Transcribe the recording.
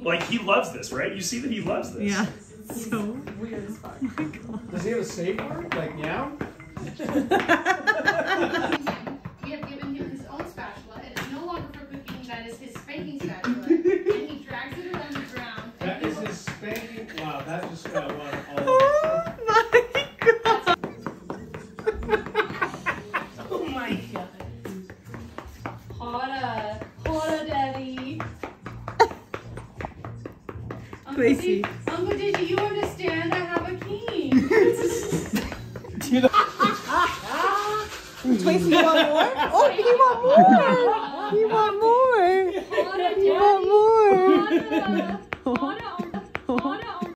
Like, he loves this, right? You see that he loves this. Yeah. It's so weird as fuck. Oh my God. Does he have a safe word? Like, meow? We have given him his own spatula. It is no longer for cooking. That is his spanking spatula. And he drags it around the ground. That is his spanking. Wow, that just got one all over. Oh my God. Oh my God. Hoda. Hoda, Daddy. Gracie. Uncle Digi, you understand? I have a key. Do you know? Gracie, you want more? Oh, you want more! You want more! You want more!